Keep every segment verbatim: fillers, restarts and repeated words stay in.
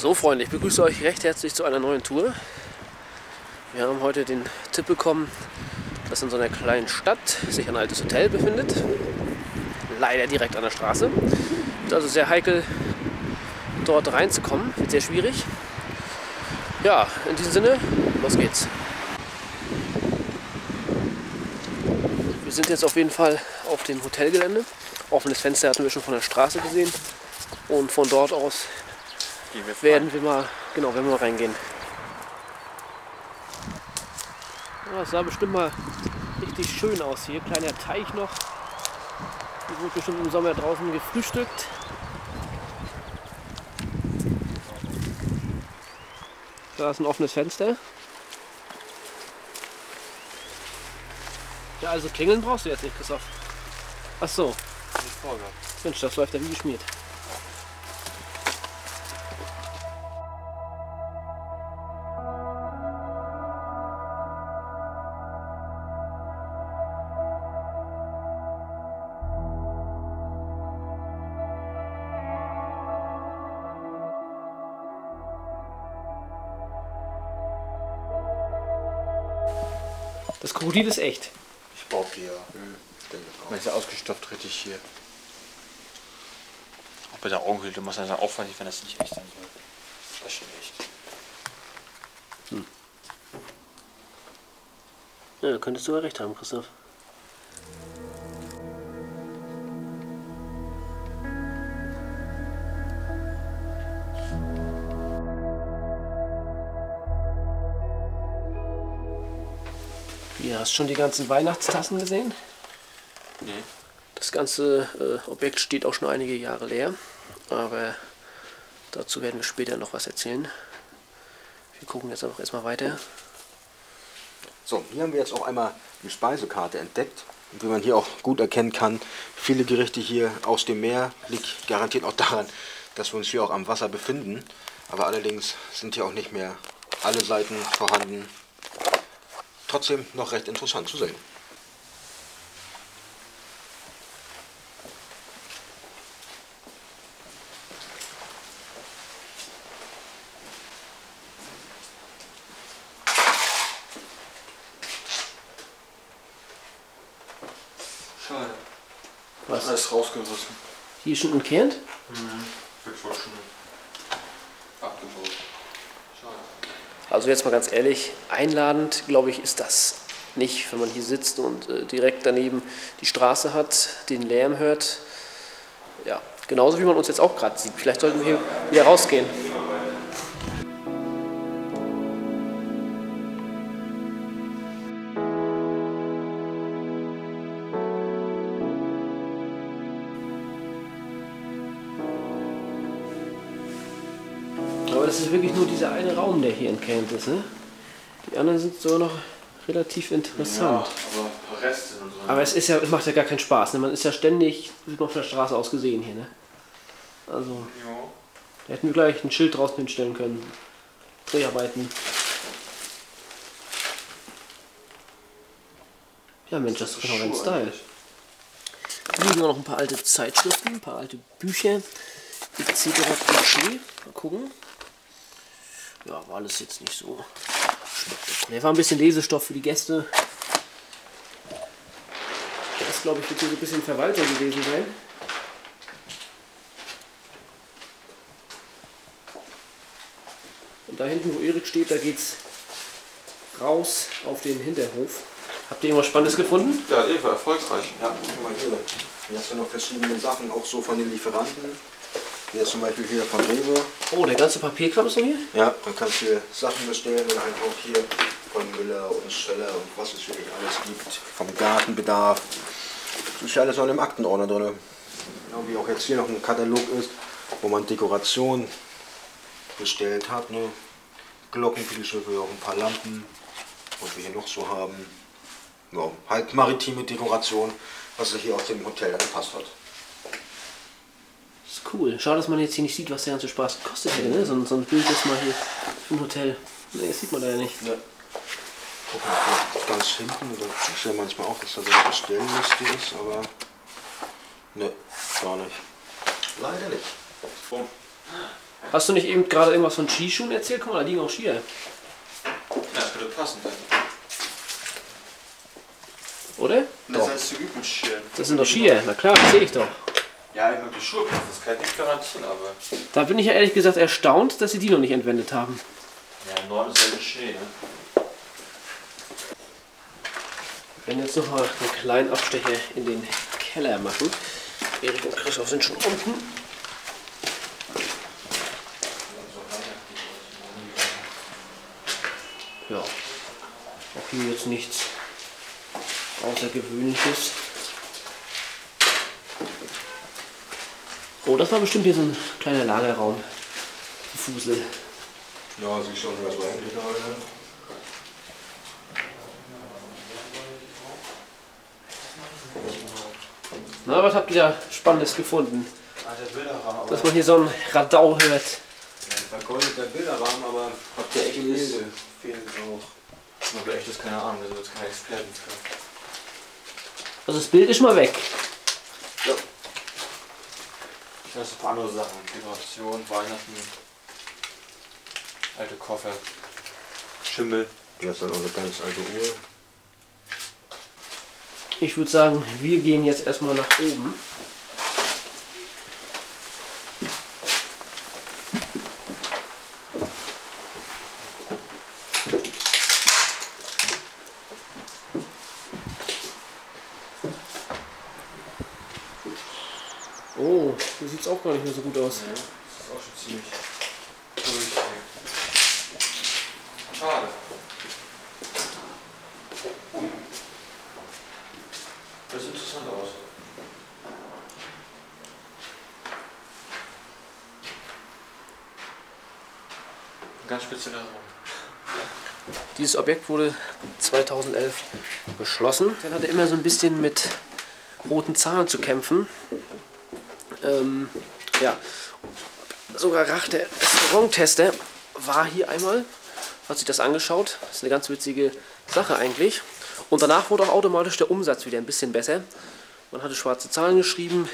So Freunde, ich begrüße euch recht herzlich zu einer neuen Tour. Wir haben heute den Tipp bekommen, dass in so einer kleinen Stadt sich ein altes Hotel befindet. Leider direkt an der Straße. Ist also sehr heikel, dort reinzukommen. Wird sehr schwierig. Ja, in diesem Sinne, los geht's. Wir sind jetzt auf jeden Fall auf dem Hotelgelände. Offenes Fenster hatten wir schon von der Straße gesehen. Und von dort aus wir werden wir mal, genau, werden wir mal reingehen. Ja, das sah bestimmt mal richtig schön aus hier. Kleiner Teich noch. Hier wurde bestimmt im Sommer draußen gefrühstückt. Da ist ein offenes Fenster. Ja, also klingeln brauchst du jetzt nicht, Christoph. Ach so. Mensch, das läuft ja wie geschmiert. Das Krokodil ist echt. Ich behaupte ja. Mhm. Man ist ja ausgestopft richtig hier. Auch bei der Augenhöhle, du musst dann aufpassen, wenn das nicht echt sein soll. Das ist schon echt. Hm. Ja, da könntest du ja recht haben, Christoph. Ja, hast du schon die ganzen Weihnachtstassen gesehen? Nee. Das ganze äh, Objekt steht auch schon einige Jahre leer, aber dazu werden wir später noch was erzählen. Wir gucken jetzt einfach erstmal weiter. So, hier haben wir jetzt auch einmal die Speisekarte entdeckt. Und wie man hier auch gut erkennen kann, viele Gerichte hier aus dem Meer, liegt garantiert auch daran, dass wir uns hier auch am Wasser befinden. Aber allerdings sind hier auch nicht mehr alle Seiten vorhanden. Trotzdem noch recht interessant zu sehen. Schade. Was? Das ist rausgerissen. Hier schon entkernt? Mhm. Wird voll schon abgebaut. Also jetzt mal ganz ehrlich, einladend, glaube ich, ist das nicht, wenn man hier sitzt und äh, direkt daneben die Straße hat, den Lärm hört. Ja, genauso wie man uns jetzt auch gerade sieht. Vielleicht sollten wir hier wieder rausgehen. Das ist wirklich nur dieser eine Raum, der hier entkernt ist. Ne? Die anderen sind so noch relativ interessant. Ja, aber Reste und so. Aber es, ist ja, es macht ja gar keinen Spaß. Ne? Man ist ja ständig von der Straße aus gesehen hier. Ne? Also, ja. Da hätten wir gleich ein Schild draußen hinstellen können. Dreharbeiten. Ja Mensch, das ist genau dein Style. Hier liegen noch ein paar alte Zeitschriften, ein paar alte Bücher. et cetera. Mal gucken. Ja, war alles jetzt nicht so spektakulär. War ein bisschen Lesestoff für die Gäste. Das, glaube ich, wird hier so ein bisschen Verwalter gewesen sein. Und da hinten, wo Erik steht, da geht's raus auf den Hinterhof. Habt ihr irgendwas Spannendes gefunden? Ja, Eva, erfolgreich. Ja, guck mal hier. Hier hast du noch verschiedene Sachen, auch so von den Lieferanten. Hier ist zum Beispiel hier von Weber. Oh, der ganze Papierkram ist hier? Ja, man kann hier Sachen bestellen und einfach hier von Müller und Scheller und was es wirklich alles gibt. Vom Gartenbedarf. Das ist ja alles noch im Aktenordner drin. Genau wie auch jetzt hier noch ein Katalog ist, wo man Dekoration bestellt hat. Ne? Glocken für die Schiffe, auch ein paar Lampen. Was wir hier noch so haben. Ja, halt maritime Dekoration, was sich hier aus dem Hotel angepasst hat. Cool. Schade, dass man jetzt hier nicht sieht, was der ganze Spaß gekostet hätte, ne? So, so ein Bild ist mal hier im Hotel. Ne, das sieht man leider nicht. Ja. Guck mal, ganz hinten, da ist ja manchmal auch, dass da so eine Bestellliste ist, aber ne, gar nicht. Leider nicht. Oh. Hast du nicht eben gerade irgendwas von Skischuhen erzählt? Guck mal, da liegen auch Skier. Ja, das würde passen. Oder? Das heißt, du üben Skier. Das sind doch Skier, na klar, das sehe ich doch. Ja, ich habe die Schuhe, das kann ich nicht garantieren, aber... Da bin ich ja ehrlich gesagt erstaunt, dass sie die noch nicht entwendet haben. Ja, im Norden ist ja der Schnee, ne? Wir werden jetzt noch mal einen kleinen Abstecher in den Keller machen. Erik und Christoph sind schon unten. Ja, auch hier jetzt nichts Außergewöhnliches. Oh, das war bestimmt hier so ein kleiner Lagerraum. Ein Fusel. Ja, sieht schon was rein. Na, was habt ihr da Spannendes gefunden? Ah, der Bilderrahmen. Dass man hier so einen Radau hört. Ja, vergoldeter Bilderrahmen, aber habt ihr echt Hilfe? Fehlen auch. Ich habe echt das keine Ahnung, das wird kein Experten. Also das Bild ist mal weg. Ja. Ich weiß noch ein paar andere Sachen. Dekoration, Weihnachten, alte Koffer, Schimmel. Das ist dann auch eine ganz alte Uhr. Ich würde sagen, wir gehen jetzt erstmal nach oben. Oh, hier sieht es auch gar nicht mehr so gut aus. Ja, das ist auch schon ziemlich durch. Schade. Das sieht interessant aus. Ein ganz spezieller Raum. Dieses Objekt wurde zweitausendelf beschlossen. Dann hatte immer so ein bisschen mit roten Zahlen zu kämpfen. Ähm, ja, sogar Rach, der Restaurant-Tester, war hier einmal, hat sich das angeschaut. Das ist eine ganz witzige Sache eigentlich. Und danach wurde auch automatisch der Umsatz wieder ein bisschen besser. Man hatte schwarze Zahlen geschrieben,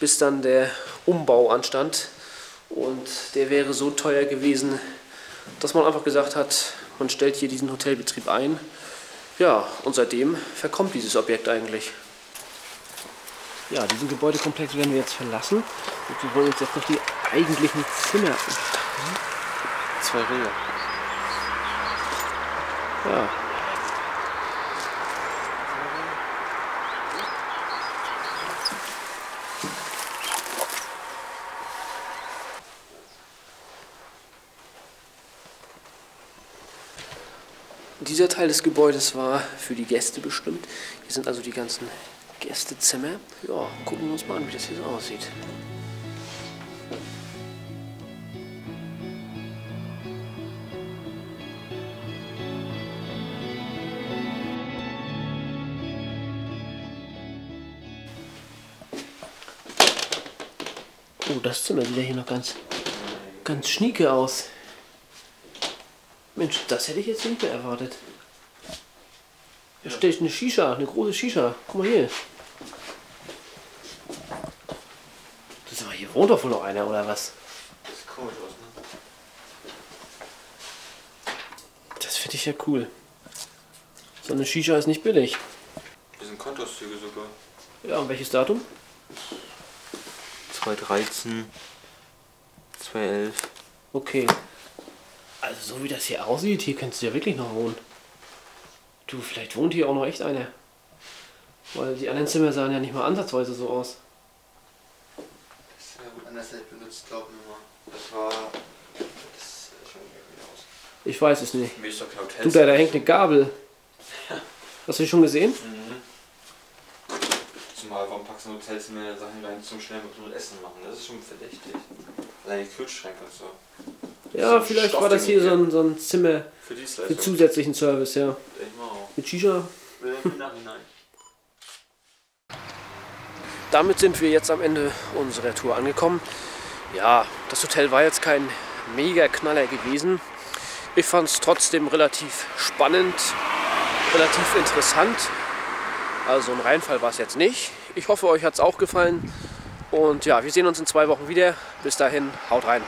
bis dann der Umbau anstand. Und der wäre so teuer gewesen, dass man einfach gesagt hat, man stellt hier diesen Hotelbetrieb ein. Ja, und seitdem verkommt dieses Objekt eigentlich. Ja, diesen Gebäudekomplex werden wir jetzt verlassen und wir wollen uns jetzt noch die eigentlichen Zimmer anschauen. Zwei Ringe. Ja. Dieser Teil des Gebäudes war für die Gäste bestimmt. Hier sind also die ganzen Gästezimmer. Ja, gucken wir uns mal an, wie das hier so aussieht. Oh, das Zimmer sieht ja hier noch ganz, ganz schnieke aus. Mensch, das hätte ich jetzt nicht mehr erwartet. Da steht eine Shisha, eine große Shisha. Guck mal hier. Das ist aber hier, wohnt doch wohl noch einer, oder was? Das sieht komisch aus, ne? Das finde ich ja cool. So eine Shisha ist nicht billig. Hier sind Kontoszüge sogar. Ja, und welches Datum? zweitausenddreizehn, zweitausendelf. Okay. Also so wie das hier aussieht, hier könntest du ja wirklich noch wohnen. Du, vielleicht wohnt hier auch noch echt einer. Weil die anderen Zimmer sahen ja nicht mal ansatzweise so aus. Das ist ja gut anders benutzt, glaub mir mal. Das war... Das sieht schon irgendwie aus. Ich weiß es nicht. Du, da, da hängt eine Gabel. Hast du die schon gesehen? Mhm. Zumal, warum packst du in Hotelzimmer Sachen rein zum schnell mit Essen machen? Das ist schon verdächtig. Allein die Kühlschränke und so. Ja, vielleicht war das hier so ein, so ein Zimmer für, für zusätzlichen Service, ja. Mit Shisha. Damit sind wir jetzt am Ende unserer Tour angekommen. Ja, das Hotel war jetzt kein Mega-Knaller gewesen. Ich fand es trotzdem relativ spannend, relativ interessant. Also ein Reinfall war es jetzt nicht. Ich hoffe, euch hat es auch gefallen. Und ja, wir sehen uns in zwei Wochen wieder. Bis dahin, haut rein.